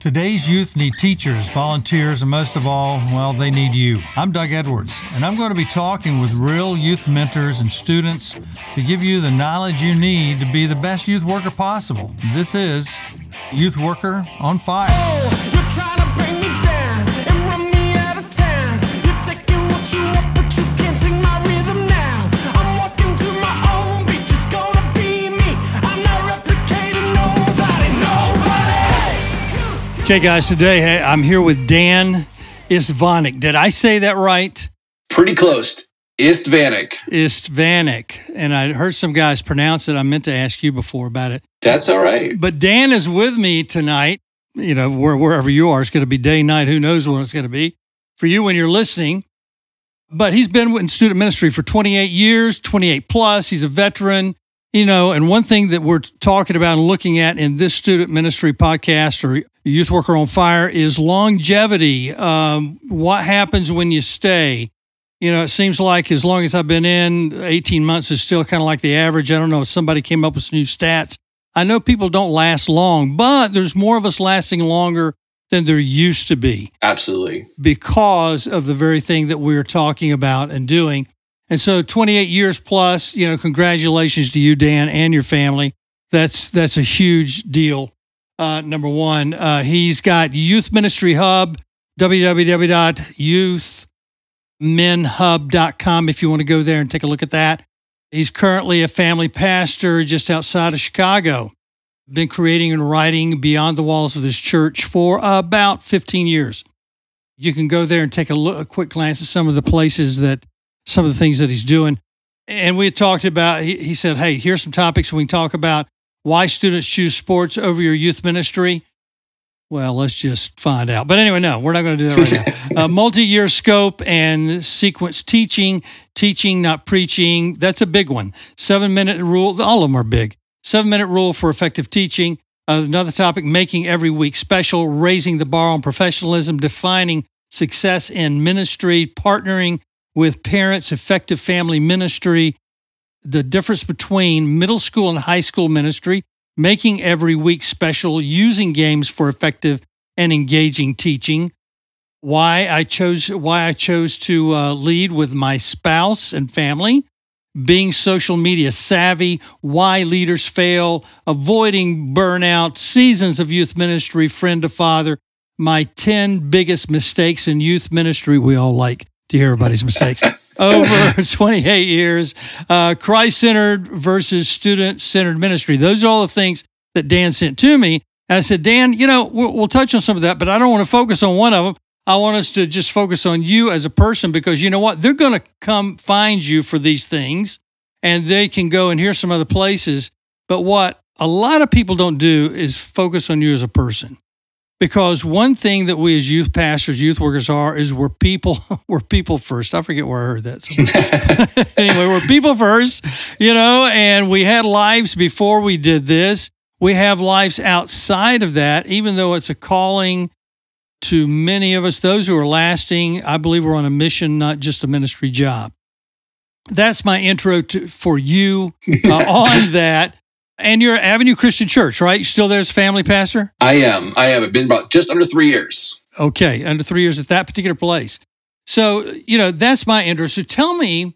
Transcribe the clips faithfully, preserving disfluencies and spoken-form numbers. Today's youth need teachers, volunteers, and most of all, well, they need you. I'm Doug Edwards, and I'm going to be talking with real youth mentors and students to give you the knowledge you need to be the best youth worker possible. This is Youth Worker on Fire. Oh, you're trying to bring me down and run me out of town. You're taking what you want, but you can't take my rhythm now. I'm walking to my own beat, just gonna be me. I'm not replicating nobody, nobody. Okay, guys, today I'm here with Dan Istvanik. Did I say that right? Pretty close. Istvanik. Istvanik. And I heard some guys pronounce it. I meant to ask you before about it. That's all right. But Dan is with me tonight. You know, wherever you are, it's going to be day, night. Who knows when it's going to be for you when you're listening. But he's been in student ministry for twenty-eight years, twenty-eight plus. He's a veteran. You know, and one thing that we're talking about and looking at in this student ministry podcast or Youth Worker on Fire is longevity. Um, what happens when you stay? You know, it seems like as long as I've been in, eighteen months is still kind of like the average. I don't know if somebody came up with some new stats. I know people don't last long, but there's more of us lasting longer than there used to be. Absolutely. Because of the very thing that we're talking about and doing. And so twenty-eight years plus, you know, congratulations to you, Dan, and your family. That's that's a huge deal, uh, number one. Uh, he's got Youth Ministry Hub, w w w dot youth min hub dot com if you want to go there and take a look at that. He's currently a family pastor just outside of Chicago. Been creating and writing beyond the walls of this church for about fifteen years. You can go there and take a, look, a quick glance at some of the places that some of the things that he's doing. And we had talked about, he, he said, hey, here's some topics we can talk about. Why students choose sports over your youth ministry? Well, let's just find out. But anyway, no, we're not going to do that right now. Uh, multi-year scope and sequence teaching, teaching, not preaching. That's a big one. Seven-minute rule. All of them are big. Seven-minute rule for effective teaching. Uh, another topic, making every week special, raising the bar on professionalism, defining success in ministry, partnering with parents, effective family ministry, the difference between middle school and high school ministry, making every week special, using games for effective and engaging teaching, why I chose why I chose to uh, lead with my spouse and family, being social media savvy, why leaders fail, avoiding burnout, seasons of youth ministry, friend to father, my ten biggest mistakes in youth ministry. We all like to hear everybody's mistakes. Over twenty-eight years, uh, Christ-centered versus student-centered ministry. Those are all the things that Dan sent to me. And I said, Dan, you know, we'll, we'll touch on some of that, but I don't want to focus on one of them. I want us to just focus on you as a person because you know what? They're going to come find you for these things, and they can go and hear some other places. But what a lot of people don't do is focus on you as a person. Because one thing that we as youth pastors, youth workers are, is we're people, we're people first. I forget where I heard that. Anyway, we're people first, you know, and we had lives before we did this. We have lives outside of that, even though it's a calling to many of us. Those who are lasting, I believe we're on a mission, not just a ministry job. That's my intro to, for you uh, on that. And you're at Avenue Christian Church, right? You're still there as family pastor? I am. I am. I've been about just under three years. Okay, under three years at that particular place. So, you know, that's my interest. So tell me,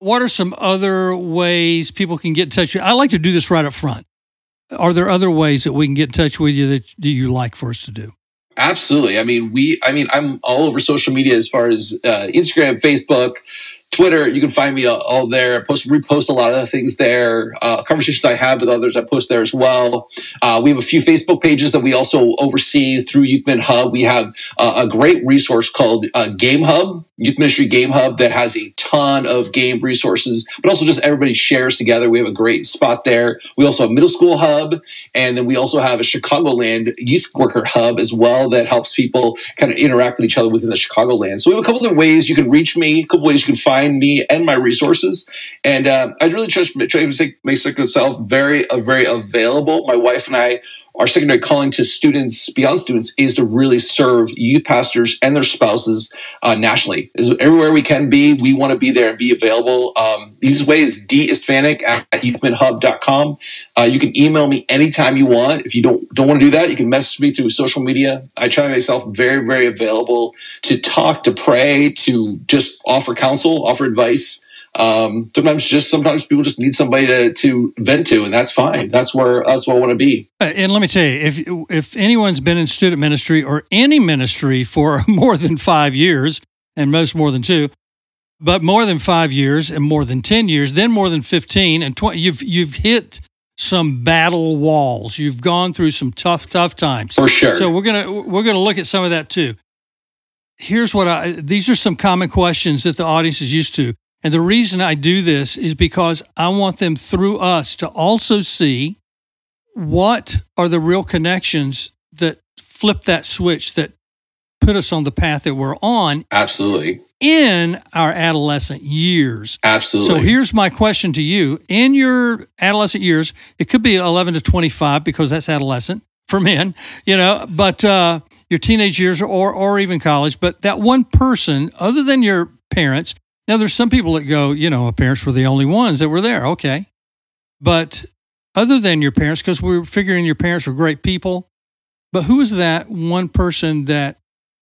what are some other ways people can get in touch with you? I like to do this right up front. Are there other ways that we can get in touch with you that you like for us to do? Absolutely. I mean, we. I mean, I'm all over social media as far as uh, Instagram, Facebook, Twitter. You can find me all there. I post, repost a lot of the things there. Uh, conversations I have with others, I post there as well. Uh, we have a few Facebook pages that we also oversee through Youth Min Hub. We have uh, a great resource called uh, Game Hub, Youth Ministry Game Hub, that has a ton of game resources, but also just everybody shares together. We have a great spot there. We also have Middle School Hub, and then we also have a Chicagoland Youth Worker Hub as well that helps people kind of interact with each other within the Chicagoland. So we have a couple of ways you can reach me, a couple ways you can find me and my resources, and uh, I really try to make myself very, uh, very available. My wife and I our secondary calling to students, beyond students, is to really serve youth pastors and their spouses uh, nationally. Is everywhere we can be, we want to be there and be available. Um, the easiest way is d istvanik at youth min hub dot com. Uh, you can email me anytime you want. If you don't don't want to do that, you can message me through social media. I try myself very, very available to talk, to pray, to just offer counsel, offer advice. Um, sometimes just sometimes people just need somebody to, to vent to, and that's fine. That's where that's where I want to be. And let me tell you, if if anyone's been in student ministry or any ministry for more than five years, and most more than two, but more than five years and more than ten years, then more than fifteen and twenty, you've you've hit some battle walls. You've gone through some tough, tough times. For sure. So we're gonna we're gonna look at some of that too. Here's what I these are some common questions that the audience is used to. And the reason I do this is because I want them through us to also see what are the real connections that flip that switch that put us on the path that we're on. Absolutely. In our adolescent years. Absolutely. So here's my question to you. In your adolescent years, it could be eleven to twenty-five because that's adolescent for men, you know, but uh, your teenage years or, or even college, but that one person other than your parents. Now, there's some people that go, you know, our parents were the only ones that were there. Okay. But other than your parents, because we were figuring your parents were great people, but who is that one person that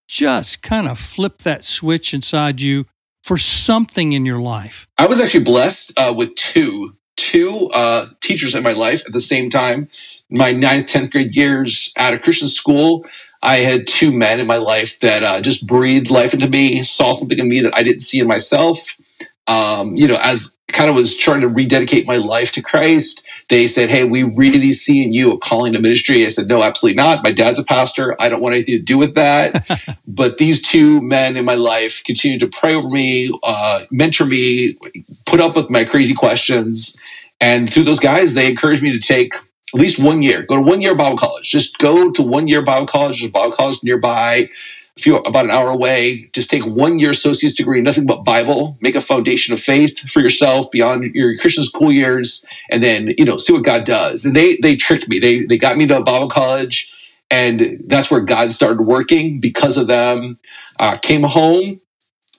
just kind of flipped that switch inside you for something in your life? I was actually blessed uh, with two, two uh, teachers in my life at the same time. My ninth, tenth grade years out of Christian school, I had two men in my life that uh, just breathed life into me, saw something in me that I didn't see in myself. Um, you know, as kind of was trying to rededicate my life to Christ, they said, hey, we really see in you a calling to ministry. I said, no, absolutely not. My dad's a pastor. I don't want anything to do with that. But these two men in my life continued to pray over me, uh, mentor me, put up with my crazy questions. And through those guys, they encouraged me to take at least one year. Go to one year Bible college. Just go to one year Bible college. There's a Bible college nearby, a few, about an hour away. Just take one year associate's degree, nothing but Bible. Make a foundation of faith for yourself beyond your Christian school years, and then you know see what God does. And they they tricked me. They they got me to a Bible college, and that's where God started working because of them. Uh, came home,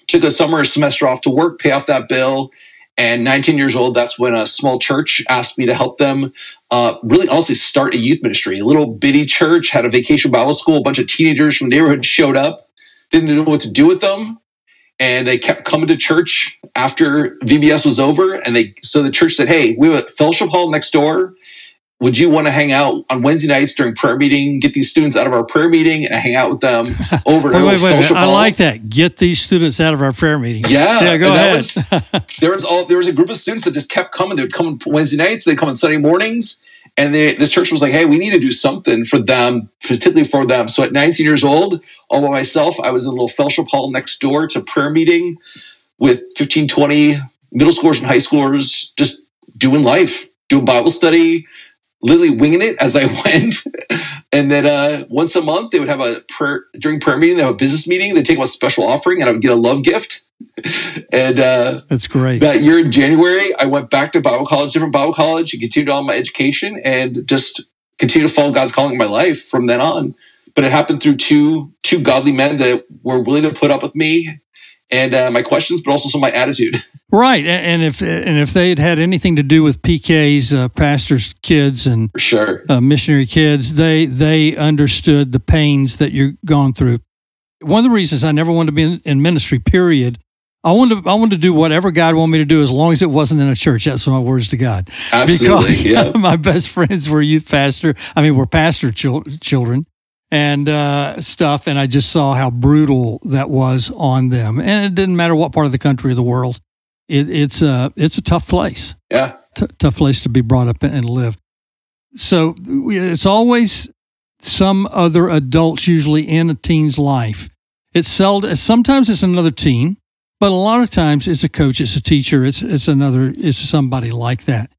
took a summer semester off to work, pay off that bill. And nineteen years old, that's when a small church asked me to help them uh, really honestly start a youth ministry. A little bitty church had a vacation Bible school. A bunch of teenagers from the neighborhood showed up, didn't know what to do with them. And they kept coming to church after V B S was over. And they so the church said, hey, we have a fellowship hall next door. Would you want to hang out on Wednesday nights during prayer meeting, get these students out of our prayer meeting and hang out with them over at social hall? I like that. Get these students out of our prayer meeting. Yeah. Yeah, go ahead. Was, there, was all, there was a group of students that just kept coming. They would come on Wednesday nights. They'd come on Sunday mornings. And they, this church was like, hey, we need to do something for them, particularly for them. So at nineteen years old, all by myself, I was in a little fellowship hall next door to prayer meeting with fifteen, twenty middle schoolers and high schoolers just doing life, doing Bible study, literally winging it as I went. And then uh, once a month, they would have a prayer, during prayer meeting, they have a business meeting, they take a special offering and I would get a love gift. And uh, that's great. That year in January, I went back to Bible college, different Bible college, and continued on my education and just continued to follow God's calling in my life from then on. But it happened through two, two godly men that were willing to put up with me and uh, my questions, but also some of my attitude. Right, and if and if they had had anything to do with P Ks, uh, pastors' kids, and for sure. uh, missionary kids, they they understood the pains that you're going through. One of the reasons I never wanted to be in, in ministry, period. I wanted to, I wanted to do whatever God wanted me to do as long as it wasn't in a church. That's my words to God. Absolutely, because yeah. My best friends were youth pastor. I mean, were pastor chil- children. And uh, stuff, and I just saw how brutal that was on them. And it didn't matter what part of the country or the world. It, it's a it's a tough place. Yeah, T- tough place to be brought up and live. So it's always some other adults, usually in a teen's life. It's seldom. Sometimes it's another teen, but a lot of times it's a coach, it's a teacher, it's it's another, it's somebody like that.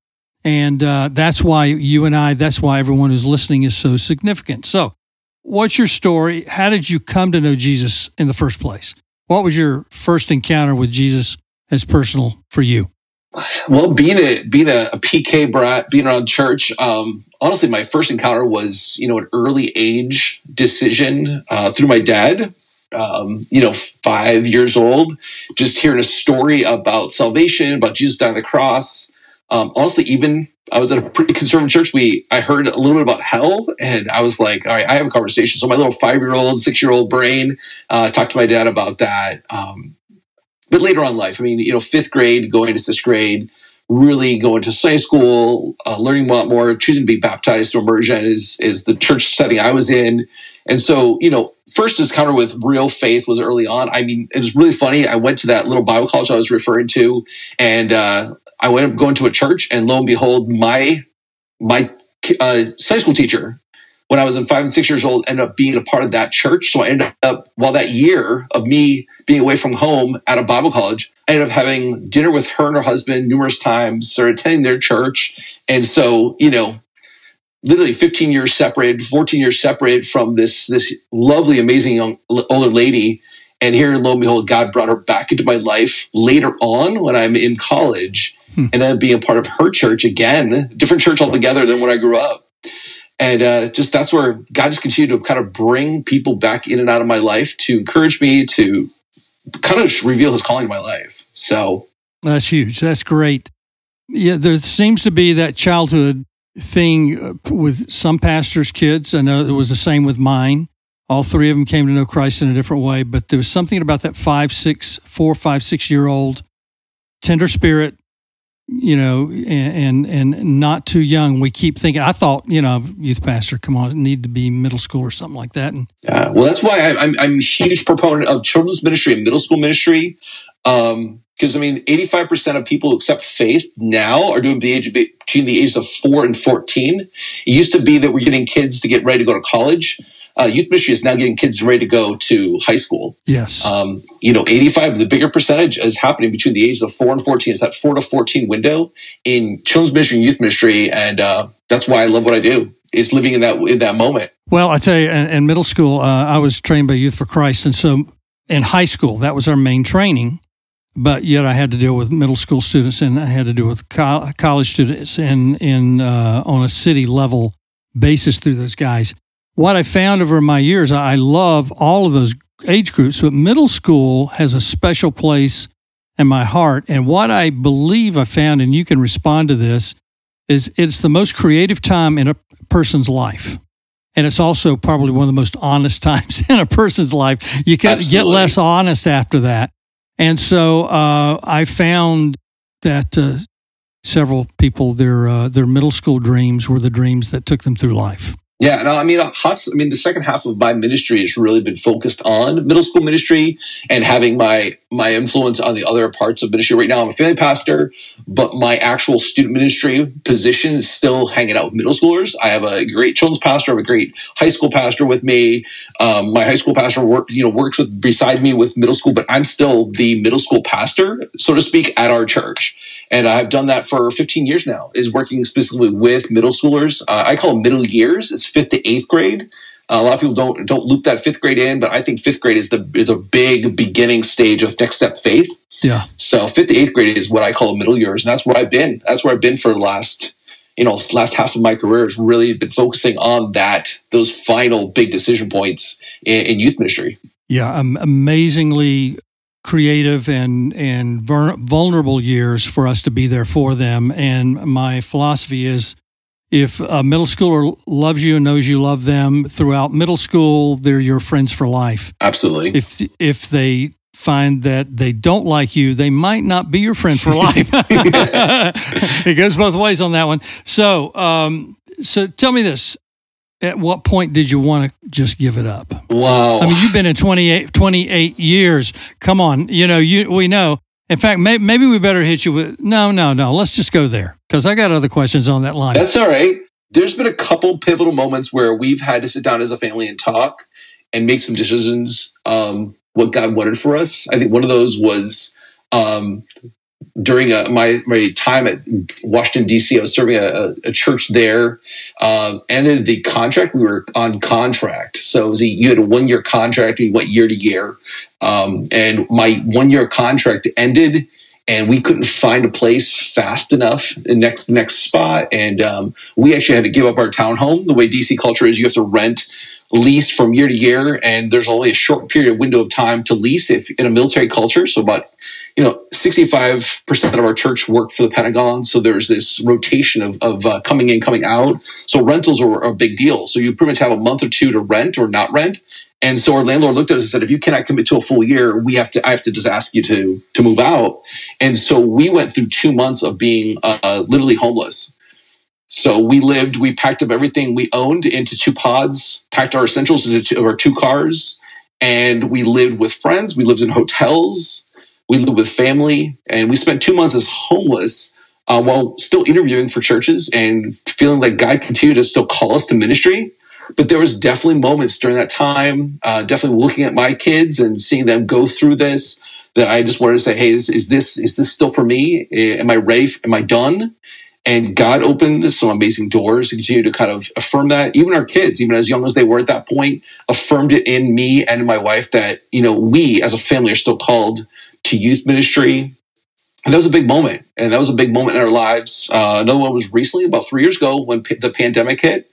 And uh, that's why you and I. That's why everyone who's listening is so significant. So. What's your story? How did you come to know Jesus in the first place? What was your first encounter with Jesus as personal for you? Well, being a being a, a P K brat, being around church, um, honestly, my first encounter was, you know, an early age decision uh, through my dad, um, you know, five years old, just hearing a story about salvation, about Jesus dying on the cross. Um, honestly, even I was at a pretty conservative church. We I heard a little bit about hell, and I was like, all right, I have a conversation. So my little five-year-old, six-year-old brain uh, talked to my dad about that. Um, but later on in life, I mean, you know, fifth grade, going to sixth grade, really going to Sunday school, uh, learning a lot more, choosing to be baptized through immersion is, is the church setting I was in. And so, you know, first encounter with real faith was early on. I mean, it was really funny. I went to that little Bible college I was referring to, and uh, I went up going to a church, and lo and behold, my my uh, Sunday school teacher, when I was in five and six years old, ended up being a part of that church. So I ended up, while that year of me being away from home at a Bible college, I ended up having dinner with her and her husband numerous times, started attending their church. And so, you know, literally fifteen years separated, fourteen years separated from this, this lovely, amazing young, older lady. And here, lo and behold, God brought her back into my life later on when I'm in college, hmm. and ended up being a part of her church again, different church altogether than when I grew up. And uh, just that's where God just continued to kind of bring people back in and out of my life to encourage me to kind of reveal his calling in my life. So that's huge. That's great. Yeah, there seems to be that childhood thing with some pastors' kids. I know it was the same with mine. All three of them came to know Christ in a different way, but there was something about that five, six, four, five, six-year-old tender spirit. You know, and, and and not too young. We keep thinking. I thought, you know, youth pastor, come on, need to be middle school or something like that. And yeah, well, that's why I, I'm I'm a huge proponent of children's ministry and middle school ministry, because um, I mean, eighty-five percent of people who accept faith now are doing the age of, between the ages of four and fourteen. It used to be that we're getting kids to get ready to go to college. Uh, youth ministry is now getting kids ready to go to high school. Yes. Um, you know, eighty-five, the bigger percentage is happening between the ages of four and fourteen. It's that four to fourteen window in children's ministry and youth ministry. And uh, that's why I love what I do. It's living in that in that moment. Well, I tell you, in, in middle school, uh, I was trained by Youth for Christ. And so in high school, that was our main training. But yet I had to deal with middle school students, and I had to deal with co- college students and in uh, on a city level basis through those guys. What I found over my years, I love all of those age groups, but middle school has a special place in my heart. And what I believe I found, and you can respond to this, is it's the most creative time in a person's life. And it's also probably one of the most honest times in a person's life. You can't Absolutely. Get less honest after that. And so uh, I found that uh, several people, their uh, their middle school dreams were the dreams that took them through life. Yeah, no, I mean, hot, I mean, the second half of my ministry has really been focused on middle school ministry and having my my influence on the other parts of ministry. Right now, I'm a family pastor, but my actual student ministry position is still hanging out with middle schoolers. I have a great children's pastor, I have a great high school pastor with me. Um, my high school pastor work, you know, works with beside me with middle school, but I'm still the middle school pastor, so to speak, at our church. And I've done that for fifteen years now, is working specifically with middle schoolers. Uh, I call them middle years. It's fifth to eighth grade. Uh, a lot of people don't don't loop that fifth grade in, but I think fifth grade is the is a big beginning stage of next step faith. Yeah. So fifth to eighth grade is what I call middle years, and that's where I've been. That's where I've been for the last you know last half of my career. Has really been focusing on that those final big decision points in, in youth ministry. Yeah, I'm amazingly creative and and vulnerable years for us to be there for them. And my philosophy is, if a middle schooler loves you and knows you love them throughout middle school, they're your friends for life. Absolutely. If if they find that they don't like you, they might not be your friend for life. It goes both ways on that one. So, um, so tell me this. At what point did you want to just give it up? Wow. I mean, you've been in twenty-eight years. Come on. You know, you we know. In fact, may, maybe we better hit you with, no, no, no. Let's just go there, because I got other questions on that line. That's all right. There's been a couple pivotal moments where we've had to sit down as a family and talk and make some decisions, um, what God wanted for us. I think one of those was um, during a, my, my time at Washington, D C, I was serving a, a church there. Uh, ended the contract. We were on contract. So it was a, you had a one-year contract. You went year to year. Um, and my one-year contract ended, and we couldn't find a place fast enough in next next spot. And um, we actually had to give up our townhome. The way D C culture is, you have to rent, lease from year to year, and there's only a short period of window of time to lease if in a military culture. So about, you know, sixty-five percent of our church worked for the Pentagon. So there's this rotation of, of uh, coming in, coming out. So rentals are a big deal. So you pretty much have a month or two to rent or not rent. And so our landlord looked at us and said, if you cannot commit to a full year, we have to, I have to just ask you to, to move out. And so we went through two months of being uh, literally homeless. So we lived, we packed up everything we owned into two pods, packed our essentials into two, our two cars, and we lived with friends. We lived in hotels. We lived with family. And we spent two months as homeless uh, while still interviewing for churches and feeling like God continued to still call us to ministry. But there was definitely moments during that time, uh, definitely looking at my kids and seeing them go through this, that I just wanted to say, hey, is, is this is this still for me? Am I ready? Am I done? And God opened some amazing doors and continued to kind of affirm that. Even our kids, even as young as they were at that point, affirmed it in me and in my wife that, you know, we as a family are still called to youth ministry. And that was a big moment. And that was a big moment in our lives. Uh, another one was recently, about three years ago, when p- the pandemic hit.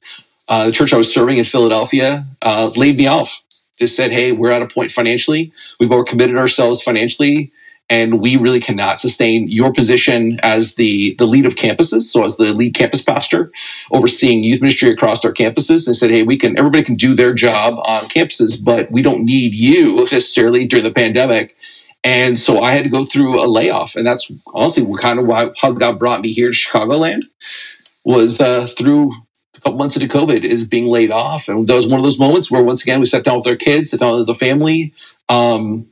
Uh, the church I was serving in Philadelphia uh, laid me off. Just said, hey, we're at a point financially. We've overcommitted ourselves financially. And we really cannot sustain your position as the, the lead of campuses. So as the lead campus pastor overseeing youth ministry across our campuses, they said, hey, we can, everybody can do their job on campuses, but we don't need you necessarily during the pandemic. And so I had to go through a layoff. And that's honestly kind of why, how God brought me here to Chicagoland was uh, through a couple months into COVID is being laid off. And that was one of those moments where once again, we sat down with our kids, sat down as a family, um,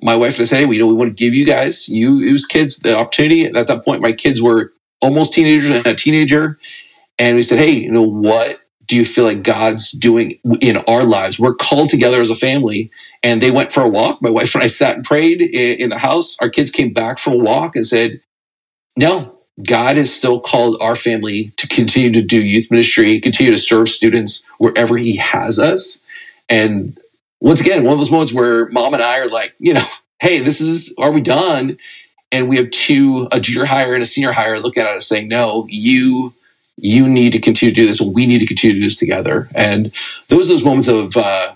my wife and I said, hey, we know we want to give you guys, you, it was kids, the opportunity. And at that point, my kids were almost teenagers and a teenager. And we said, hey, you know, what do you feel like God's doing in our lives? We're called together as a family. And they went for a walk. My wife and I sat and prayed in the house. Our kids came back from a walk and said, no, God has still called our family to continue to do youth ministry, continue to serve students wherever he has us. And once again, one of those moments where mom and I are like, you know, hey, this is, are we done? And we have two, a junior hire and a senior hire looking at us saying, no, you, you need to continue to do this. We need to continue to do this together. And those are those moments of, uh,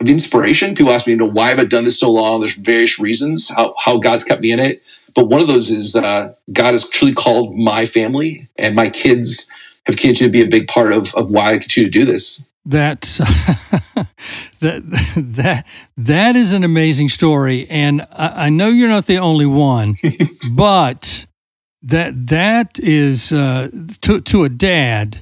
of inspiration. People ask me, you know, why have I done this so long? There's various reasons how, how God's kept me in it. But one of those is uh, God has truly called my family, and my kids have continued to be a big part of, of why I continue to do this. That's, that that that is an amazing story, and I, I know you're not the only one, but that that is uh, to to a dad.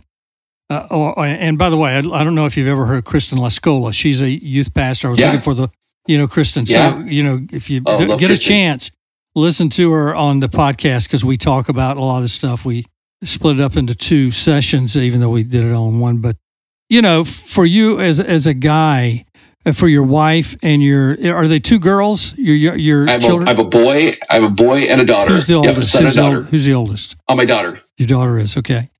Uh, or, and by the way, I, I don't know if you've ever heard of Kristen Lascola. She's a youth pastor. I was yeah. looking for the you know Kristen. Yeah. So you know if you oh, d- get Kristen. a chance, listen to her on the podcast because we talk about a lot of the stuff. We split it up into two sessions, even though we did it all in one, but. You know, for you as as a guy, for your wife and your are they two girls? Your your, your I have children? A, I have a boy. I have a boy and a daughter. Who's the oldest? Yep, who's, the old, who's the oldest? Oh, my daughter. Your daughter is okay.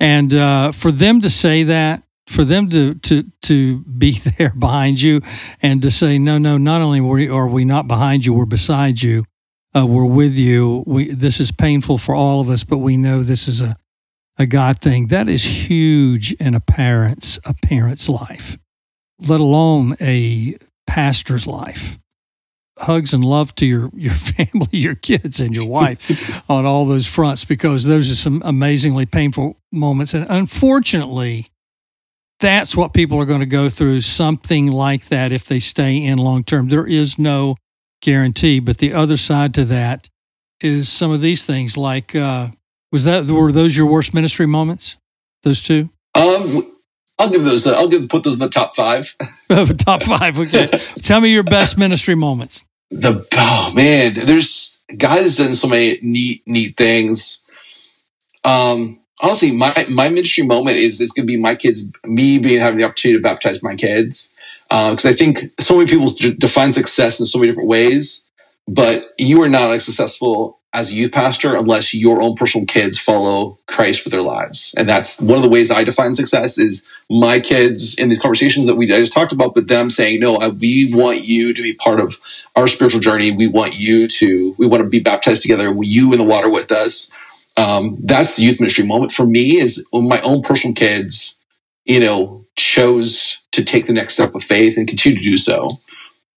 And uh, for them to say that, for them to to to be there behind you, and to say, no, no, not only are we, are we not behind you, we're beside you, uh, we're with you. We this is painful for all of us, but we know this is a. a God thing, that is huge in a parent's a parent's life, let alone a pastor's life. Hugs and love to your, your family, your kids, and your wife on all those fronts, because those are some amazingly painful moments. And unfortunately, that's what people are going to go through, something like that, if they stay in long term. There is no guarantee. But the other side to that is some of these things like... Uh, Was that were those your worst ministry moments? Those two? Um, I'll give those. Uh, I'll give put those in the top five. Top five. Okay. Tell me your best ministry moments. The oh man, there's God has done so many neat neat things. Um, honestly, my my ministry moment is is going to be my kids. Me being having the opportunity to baptize my kids, because uh, I think so many people define success in so many different ways. But you are not as successful as a youth pastor unless your own personal kids follow Christ with their lives. And that's one of the ways I define success is my kids in these conversations that we I just talked about, but them saying, no, I, we want you to be part of our spiritual journey. We want you to, we want to be baptized together, you in the water with us. Um, that's the youth ministry moment for me is when my own personal kids, you know, chose to take the next step of faith and continue to do so.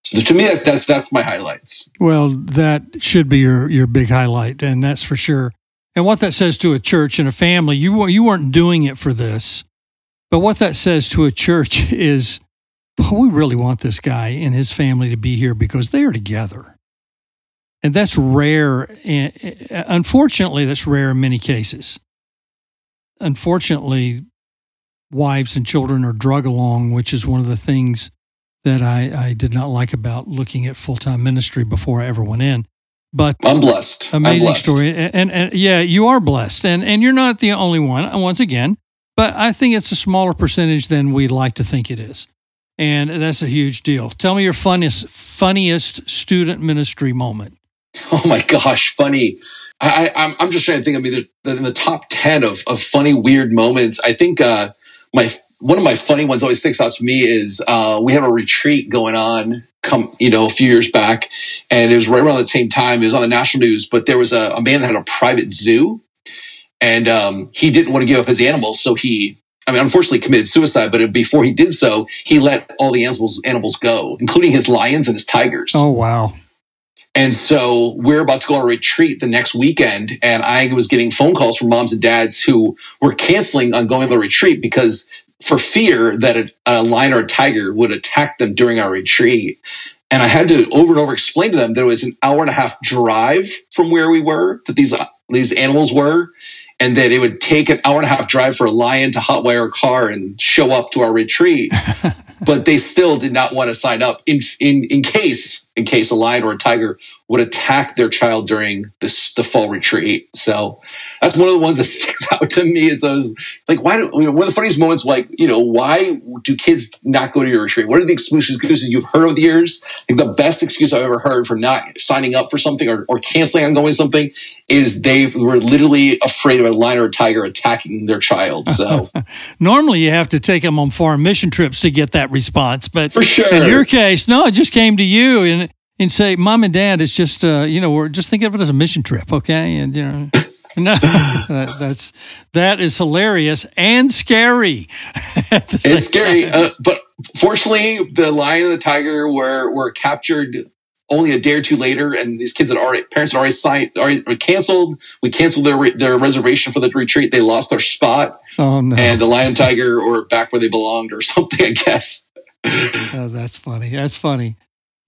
So to me, that's that's my highlights. Well, that should be your, your big highlight, and that's for sure. And what that says to a church and a family, you you weren't doing it for this, but what that says to a church is, oh, we really want this guy and his family to be here because they are together. And that's rare. And unfortunately, that's rare in many cases. Unfortunately, wives and children are drug along, which is one of the things that I, I did not like about looking at full-time ministry before I ever went in. But I'm blessed. Amazing I'm blessed. story. And, and, and yeah, you are blessed. And, and you're not the only one, once again. But I think it's a smaller percentage than we'd like to think it is. And that's a huge deal. Tell me your funniest, funniest student ministry moment. Oh my gosh, funny. I, I'm, I'm just trying to think. I mean, there's, in the top ten of, of funny, weird moments, I think uh, my one of my funny ones always sticks out to me is uh, we had a retreat going on, come you know, a few years back, and it was right around the same time. It was on the national news, but there was a, a man that had a private zoo, and um, he didn't want to give up his animals, so he, I mean, unfortunately, committed suicide. But before he did so, he let all the animals animals go, including his lions and his tigers. Oh wow. And so we're about to go on a retreat the next weekend, and I was getting phone calls from moms and dads who were canceling on going to the retreat because for fear that a, a lion or a tiger would attack them during our retreat. And I had to over and over explain to them that it was an hour and a half drive from where we were, that these, these animals were, and that it would take an hour and a half drive for a lion to hotwire a car and show up to our retreat. But they still did not want to sign up in in in case in case a lion or a tiger would attack their child during this, the fall retreat. So that's one of the ones that sticks out to me. Is those like why do you know, one of the funniest moments? Like you know why do kids not go to your retreat? What are the excuses you've heard over the years? Like the best excuse I've ever heard for not signing up for something or, or canceling on going to something is they were literally afraid of a lion or a tiger attacking their child. So normally you have to take them on foreign mission trips to get that response, but for sure. In your case, no, it just came to you and and say, Mom and Dad, it's just uh, you know, we're just thinking of it as a mission trip, okay? And you know, no, that, that's that is hilarious and scary. It's scary, uh, but fortunately, the lion and the tiger were were captured only a day or two later, and these kids had already parents had already signed, already canceled. We canceled their their reservation for the retreat. They lost their spot. Oh no! And the lion and tiger were back where they belonged, or something, I guess. Oh, that's funny. That's funny.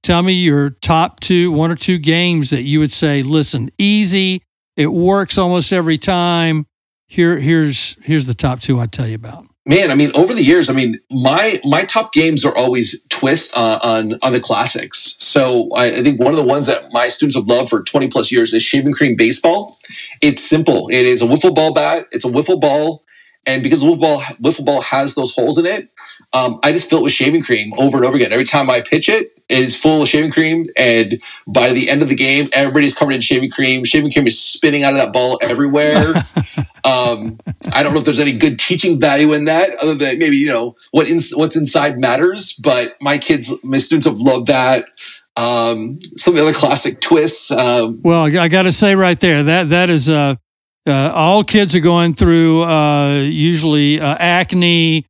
Tell me your top two, one or two games that you would say, listen, easy. It works almost every time. Here, here's here's the top two I'd tell you about. Man, I mean, over the years, I mean, my my top games are always twists uh, on on the classics. So I, I think one of the ones that my students have loved for twenty plus years is shaving cream baseball. It's simple. It is a wiffle ball bat. It's a wiffle ball, and because the wiffle ball wiffle ball has those holes in it, um, I just fill it with shaving cream over and over again. Every time I pitch it, it is full of shaving cream, and by the end of the game, everybody's covered in shaving cream. Shaving cream is spinning out of that ball everywhere. Um, I don't know if there's any good teaching value in that, other than maybe, you know, what in, what's inside matters, but my kids, my students have loved that. Um, some of the other classic twists. Um, well, I got to say right there, that that is, uh, uh, all kids are going through uh, usually uh, acne,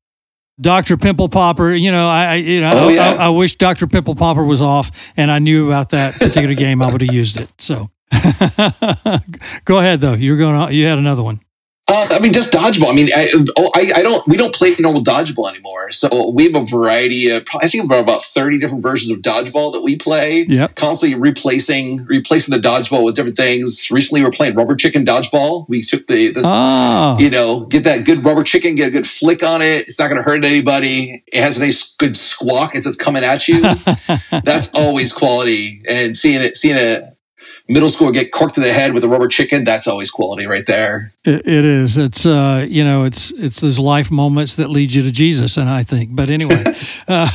Doctor Pimple Popper. You know, I you know oh, yeah. I, I wish Doctor Pimple Popper was off and I knew about that particular game, I would have used it. So go ahead though. You're going on, you had another one. Uh, I mean, just dodgeball. I mean, I, I, I don't. We don't play normal dodgeball anymore. So we have a variety of. I think about about thirty different versions of dodgeball that we play. Yeah, constantly replacing replacing the dodgeball with different things. Recently, we're playing rubber chicken dodgeball. We took the, the oh. you know, get that good rubber chicken, get a good flick on it. It's not going to hurt anybody. It has a nice good squawk as it's coming at you. That's always quality. And seeing it, seeing it. Middle school get corked to the head with a rubber chicken. That's always quality right there. It, it is. It's, uh, you know, it's, it's those life moments that lead you to Jesus. And I think, but anyway, uh,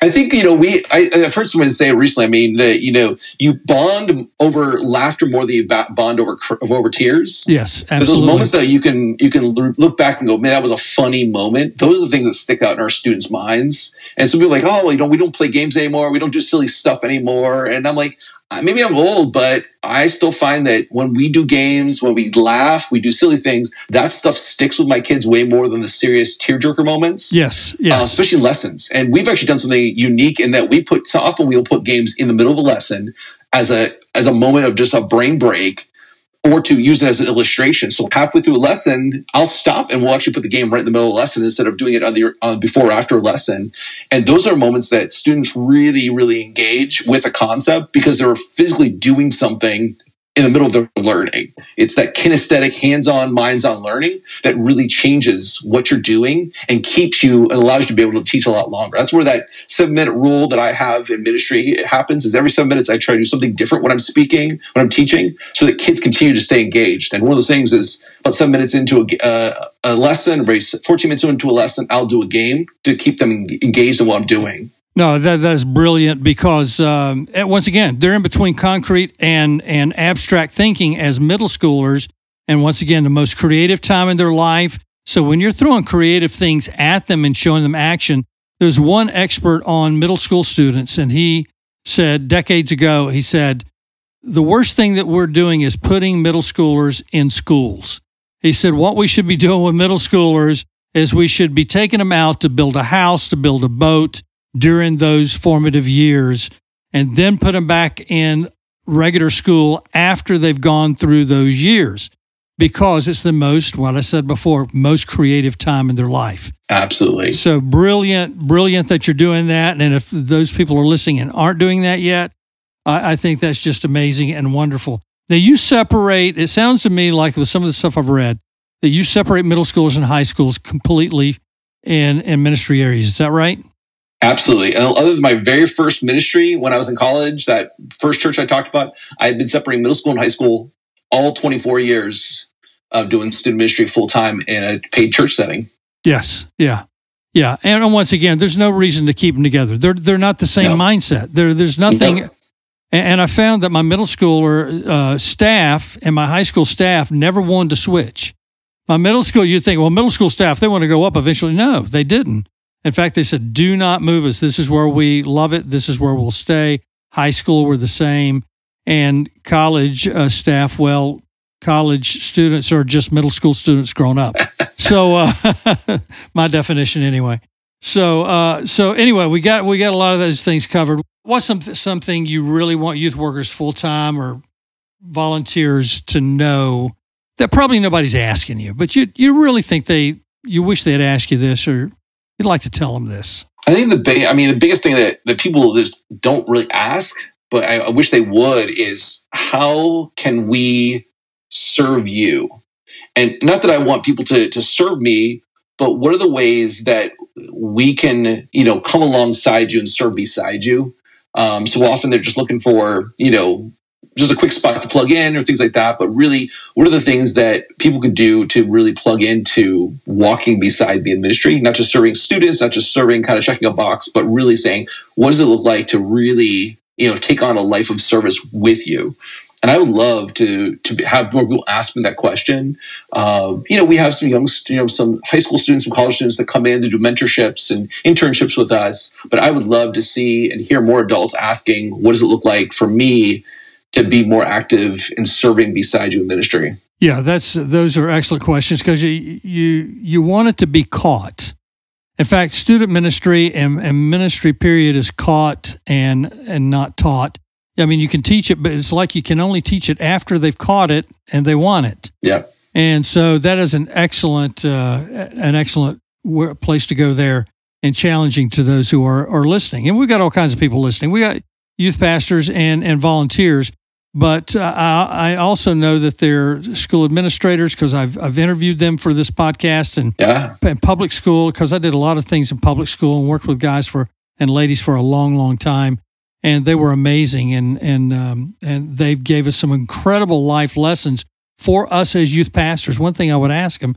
I think, you know, we, I, I've heard someone say it recently, I mean, that, you know, you bond over laughter more than you bond over over tears. Yes, absolutely. Those moments that you can, you can look back and go, man, that was a funny moment. Those are the things that stick out in our students' minds. And some people are like, oh, well, you know, we don't play games anymore. We don't do silly stuff anymore. And I'm like, maybe I'm old, but I still find that when we do games, when we laugh, we do silly things, that stuff sticks with my kids way more than the serious tearjerker moments. Yes, yes. Uh, especially lessons. And we've actually done something unique in that we put, so often we'll put games in the middle of a lesson as a as a moment of just a brain break, or to use it as an illustration. So halfway through a lesson, I'll stop and we'll actually put the game right in the middle of a lesson instead of doing it on the, on before or after a lesson. And those are moments that students really, really engage with a concept because they're physically doing something in the middle of their learning. It's that kinesthetic, hands-on, minds-on learning that really changes what you're doing and keeps you and allows you to be able to teach a lot longer. That's where that seven-minute rule that I have in ministry happens, is every seven minutes I try to do something different when I'm speaking, when I'm teaching, so that kids continue to stay engaged. And one of those things is about seven minutes into a, uh, a lesson, fourteen minutes into a lesson, I'll do a game to keep them engaged in what I'm doing. No, that, that is brilliant because, um, once again, they're in between concrete and, and abstract thinking as middle schoolers. And once again, the most creative time in their life. So when you're throwing creative things at them and showing them action, there's one expert on middle school students, and he said decades ago, he said, the worst thing that we're doing is putting middle schoolers in schools. He said, what we should be doing with middle schoolers is we should be taking them out to build a house, to build a boat, during those formative years, and then put them back in regular school after they've gone through those years, because it's the most, what I said before, most creative time in their life. Absolutely. So brilliant, brilliant that you're doing that. And if those people are listening and aren't doing that yet, I, I think that's just amazing and wonderful. Now you separate, it sounds to me like with some of the stuff I've read, that you separate middle schools and high schools completely in, in ministry areas. Is that right? Absolutely. And other than my very first ministry when I was in college, that first church I talked about, I've been separating middle school and high school all twenty-four years of doing student ministry full-time in a paid church setting. Yes. Yeah. Yeah. And once again, there's no reason to keep them together. They're they're not the same no. mindset. There, There's nothing. No. And I found that my middle schooler uh, staff and my high school staff never wanted to switch. My middle school, you'd think, well, middle school staff, they want to go up eventually. No, they didn't. In fact, they said, do not move us. This is where we love it. This is where we'll stay. High school, we're the same. And college uh, staff, well, college students are just middle school students grown up. So uh, my definition anyway. So uh, so anyway, we got we got a lot of those things covered. What's some, something you really want youth workers full-time or volunteers to know that probably nobody's asking you, but you you really think they, you wish they'd ask you this, or you'd like to tell them this? I think the big, I mean, the biggest thing that, that people just don't really ask, but I, I wish they would, is how can we serve you? And not that I want people to, to serve me, but what are the ways that we can, you know, come alongside you and serve beside you? Um, so often they're just looking for, you know, just a quick spot to plug in or things like that. But really, what are the things that people could do to really plug into walking beside me in ministry? Not just serving students, not just serving, kind of checking a box, but really saying, what does it look like to really, you know, take on a life of service with you? And I would love to to have more people ask me that question. Um, you know, we have some young, you know, some high school students, some college students that come in to do mentorships and internships with us. But I would love to see and hear more adults asking, what does it look like for me to be more active in serving beside you in ministry? Yeah, that's those are excellent questions, because you you you want it to be caught. In fact, student ministry and, and ministry period is caught and and not taught. I mean, you can teach it, but it's like you can only teach it after they've caught it and they want it. Yeah, and so that is an excellent uh, an excellent place to go there, and challenging to those who are are listening. And we've got all kinds of people listening. We got youth pastors and and volunteers. But uh, I also know that they're school administrators, because I've, I've interviewed them for this podcast, and, yeah. and public school, because I did a lot of things in public school and worked with guys for and ladies for a long, long time. And they were amazing, and and um, and they gave us some incredible life lessons for us as youth pastors. One thing I would ask them,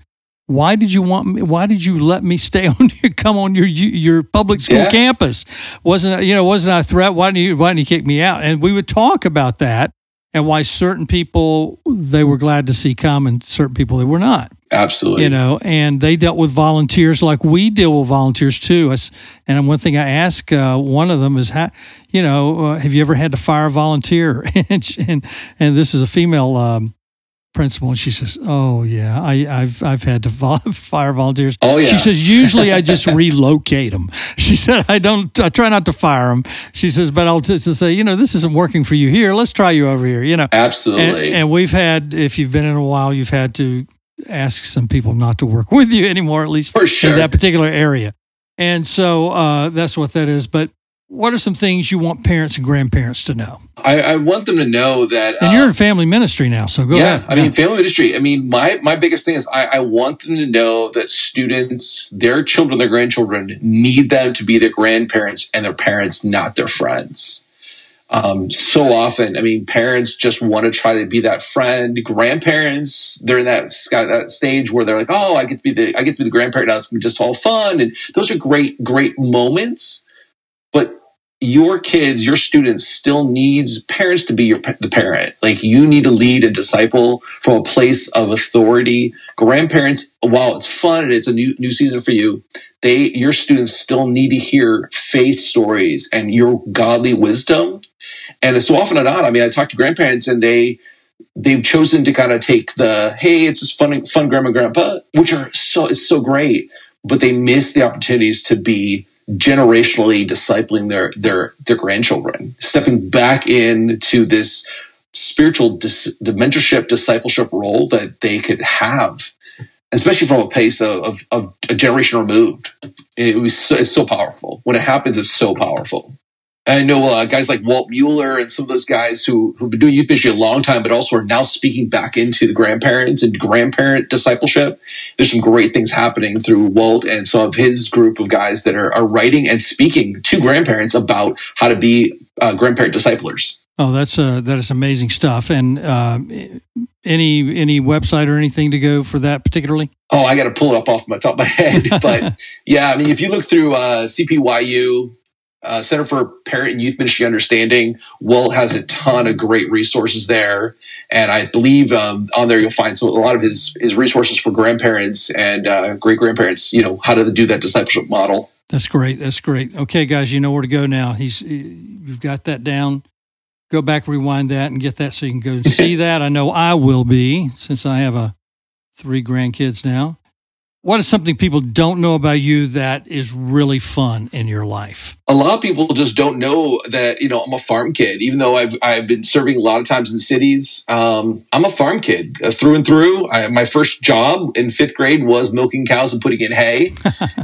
Why did you want me? Why did you let me stay on? Come on your your public school yeah. campus? Wasn't you know? Wasn't I a threat? Why didn't you? Why didn't you kick me out? And we would talk about that and why certain people they were glad to see come and certain people they were not. Absolutely, you know. And they dealt with volunteers like we deal with volunteers too. And one thing I ask uh, one of them is, how, you know, uh, have you ever had to fire a volunteer? and, and and this is a female. Um, principal, and she says, "Oh yeah, I, I've I've had to vol- fire volunteers." Oh yeah, she says usually I just relocate them. She said I don't, I try not to fire them. She says, but I'll just say, you know, this isn't working for you here. Let's try you over here. You know, absolutely. And, and we've had, if you've been in a while, you've had to ask some people not to work with you anymore, at least for sure. in that particular area. And so uh, that's what that is. But what are some things you want parents and grandparents to know? I, I want them to know that... And um, you're in family ministry now, so go yeah, ahead. I yeah, I mean, family ministry, I mean, my, my biggest thing is I, I want them to know that students, their children, their grandchildren, need them to be their grandparents and their parents, not their friends. Um, so often, I mean, parents just want to try to be that friend. Grandparents, they're in that, that stage where they're like, oh, I get to be the, I get to be the grandparent now. It's just all fun. And those are great, great moments. But your kids, your students still needs parents to be your, the parent. Like you need to lead and disciple from a place of authority. Grandparents, while it's fun and it's a new new season for you, they your students still need to hear faith stories and your godly wisdom. And so often or not, I mean, I talk to grandparents and they they've chosen to kind of take the hey, it's just fun, fun grandma and grandpa, which are so it's so great, but they miss the opportunities to be generationally discipling their their their grandchildren, stepping back into this spiritual dis, the mentorship, discipleship role that they could have, especially from a place of, of, of a generation removed. It was so, it's so powerful. When it happens, it's so powerful. And I know uh, guys like Walt Mueller and some of those guys who who've been doing youth ministry a long time, but also are now speaking back into the grandparents and grandparent discipleship. There's some great things happening through Walt and some of his group of guys that are, are writing and speaking to grandparents about how to be uh, grandparent disciplers. Oh, that's uh, that is amazing stuff. And uh, any any website or anything to go for that particularly? Oh, I got to pull it up off my top of my head. But yeah, I mean, if you look through uh, C P Y U. Uh, Center for Parent and Youth Ministry Understanding. Walt has a ton of great resources there. And I believe um, on there you'll find some, a lot of his his resources for grandparents and uh, great-grandparents, you know, how to do that discipleship model. That's great. That's great. Okay, guys, you know where to go now. He's he, You've got that down. Go back, rewind that, and get that so you can go and see that. I know I will be, since I have a three grandkids now. What is something people don't know about you that is really fun in your life? A lot of people just don't know that, you know, I'm a farm kid. Even though I've I've been serving a lot of times in cities, um, I'm a farm kid uh, through and through. I, my first job in fifth grade was milking cows and putting in hay.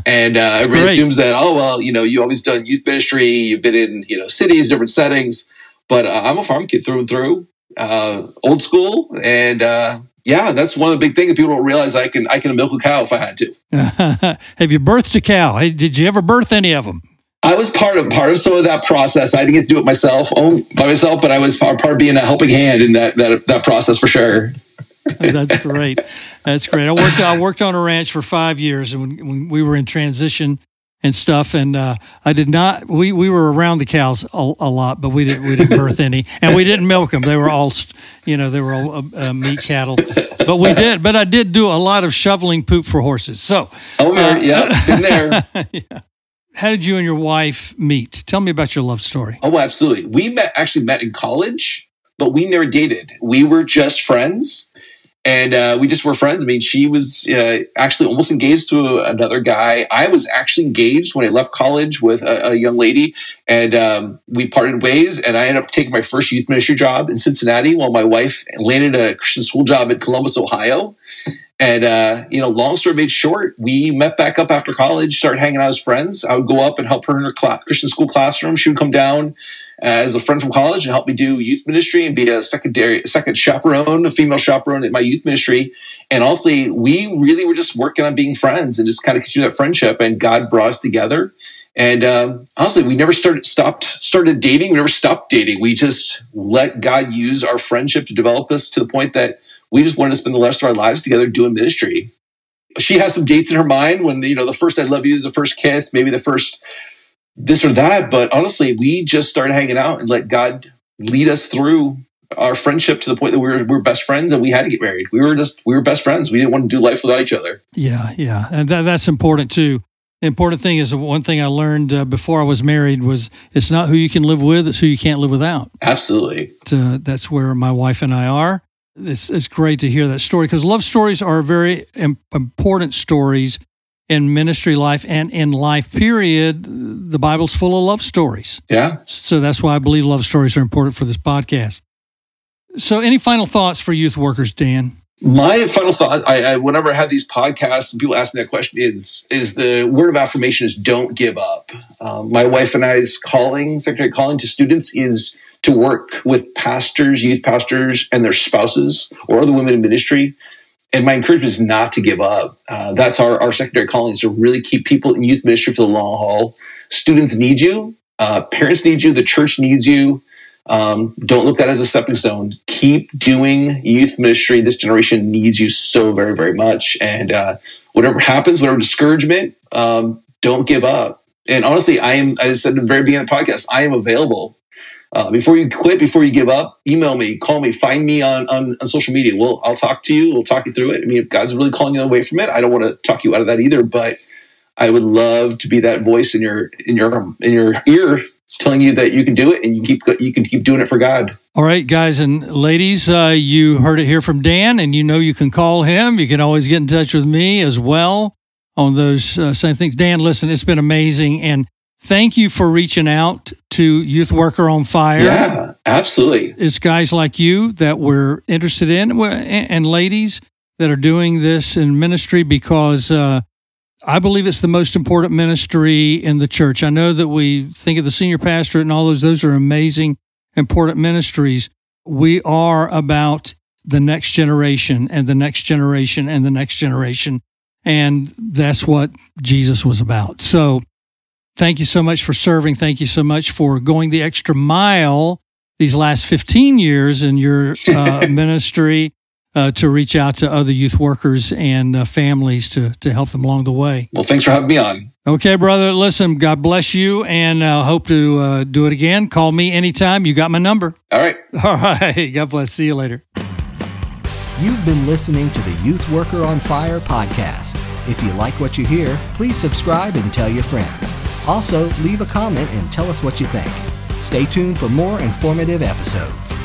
And uh, everybody great. assumes that, oh, well, you know, you've always done youth ministry. You've been in, you know, cities, different settings. But uh, I'm a farm kid through and through, uh, old school. And, uh Yeah, that's one of the big things that people don't realize. I can I can milk a cow if I had to. Have you birthed a cow? Did you ever birth any of them? I was part of part of some of that process. I didn't get to do it myself, own by myself, but I was part, part of being a helping hand in that that that process for sure. That's great. That's great. I worked I worked on a ranch for five years, and when, when we were in transition and stuff, and uh, I did not. We, we were around the cows a, a lot, but we didn't we didn't birth any, and we didn't milk them. They were all, you know, they were all uh, meat cattle. But we did. But I did do a lot of shoveling poop for horses. So, oh uh, yeah, in there. yeah. How did you and your wife meet? Tell me about your love story. Oh, absolutely. We met actually met in college, but we never dated. We were just friends. And uh, we just were friends. I mean, she was uh, actually almost engaged to another guy. I was actually engaged when I left college with a, a young lady. And um, we parted ways. And I ended up taking my first youth ministry job in Cincinnati while my wife landed a Christian school job in Columbus, Ohio. And, uh, you know, long story made short, we met back up after college, started hanging out as friends. I would go up and help her in her cl- Christian school classroom. She would come down as a friend from college and help me do youth ministry and be a secondary, second chaperone, a female chaperone at my youth ministry. And honestly, we really were just working on being friends and just kind of continue that friendship. And God brought us together. And um, honestly, we never started stopped started dating. We never stopped dating. We just let God use our friendship to develop us to the point that we just wanted to spend the rest of our lives together doing ministry. She has some dates in her mind when, you know, the first I love you is the first kiss, maybe the first this or that. But honestly, we just started hanging out and let God lead us through our friendship to the point that we were, we were best friends and we had to get married. We were just, we were best friends. We didn't want to do life without each other. Yeah. Yeah. And that, that's important too. The important thing is one thing I learned uh, before I was married was it's not who you can live with, it's who you can't live without. Absolutely. Uh, that's where my wife and I are. It's, it's great to hear that story because love stories are very im- important stories in ministry life and in life, period. The Bible's full of love stories. Yeah. So that's why I believe love stories are important for this podcast. So any final thoughts for youth workers, Dan? My final thought, I, I, whenever I have these podcasts and people ask me that question, is is the word of affirmation is don't give up. Um, my wife and I's calling, secondary calling to students is to work with pastors, youth pastors, and their spouses or other women in ministry. And my encouragement is not to give up. Uh, that's our, our secondary calling is to really keep people in youth ministry for the long haul. Students need you. Uh, parents need you. The church needs you. Um, don't look at it as a stepping stone. Keep doing youth ministry. This generation needs you so very, very much. And uh, whatever happens, whatever discouragement, um, don't give up. And honestly, I am, I said at the very beginning of the podcast, I am available. Uh, before you quit, before you give up, email me, call me, find me on, on, on social media. We'll, I'll talk to you. We'll talk you through it. I mean, if God's really calling you away from it, I don't want to talk you out of that either, but I would love to be that voice in your, in your, in your ear telling you that you can do it and you keep you can keep doing it for God. All right, guys and ladies, uh, you heard it here from Dan, and you know you can call him. You can always get in touch with me as well on those uh, same things. Dan, listen, it's been amazing, and thank you for reaching out to Youth Worker on Fire. Yeah, absolutely. It's guys like you that we're interested in, and ladies that are doing this in ministry because uh, I believe it's the most important ministry in the church. I know that we think of the senior pastorate and all those. Those are amazing, important ministries. We are about the next generation and the next generation and the next generation. And that's what Jesus was about. So thank you so much for serving. Thank you so much for going the extra mile these last fifteen years in your uh, ministry. Uh, to reach out to other youth workers and uh, families to to help them along the way. Well, thanks for having me on. Okay, brother. Listen, God bless you, and uh, hope to uh, do it again. Call me anytime. You got my number. All right. All right. God bless. See you later. You've been listening to the Youth Worker on Fire podcast. If you like what you hear, please subscribe and tell your friends. Also, leave a comment and tell us what you think. Stay tuned for more informative episodes.